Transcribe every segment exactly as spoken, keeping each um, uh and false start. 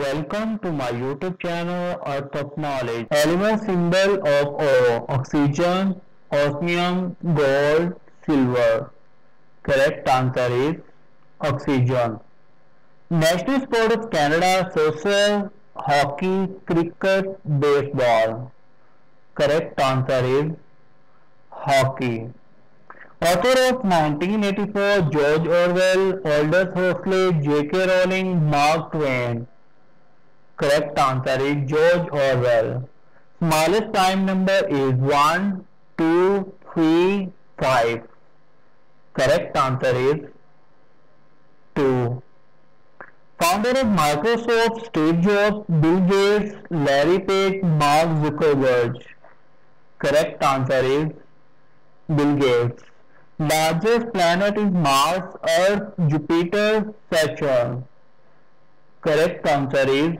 Welcome to my YouTube channel Earth of Knowledge. Element symbol of O: oxygen, osmium, gold, silver. Correct answer is oxygen. National sport of Canada: soccer, hockey, cricket, baseball. Correct answer is hockey. Author of nineteen eighty-four: George Orwell, Aldous Huxley, J K. Rowling, Mark Twain. Correct answer is George Orwell. Smallest prime number is one, two, three, five. Correct answer is two. Founder of Microsoft: Steve Jobs, Bill Gates, Larry Page, Mark Zuckerberg. Correct answer is Bill Gates. Largest planet is Mars, Earth, Jupiter, Saturn. Correct answer is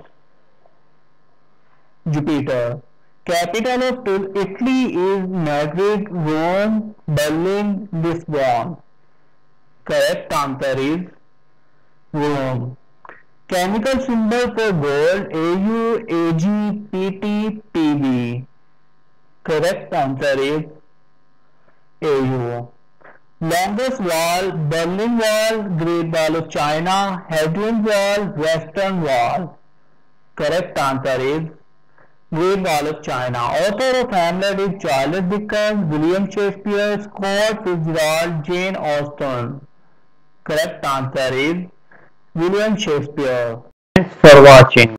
Jupiter. Capital of Italy is Madrid, Rome, Berlin, Lisbon. Correct answer is Rome. Chemical symbol for gold: A U, A G, P T, P B. Correct answer is A U. Longest wall: Berlin Wall, Great Wall of China, Hadrian Wall, Western Wall. Correct answer is Great Wall of China. Author of Hamlet is Charles Dickens, William Shakespeare, Scott Fitzgerald, Jane Austen. Correct answer is William Shakespeare. Thanks for watching.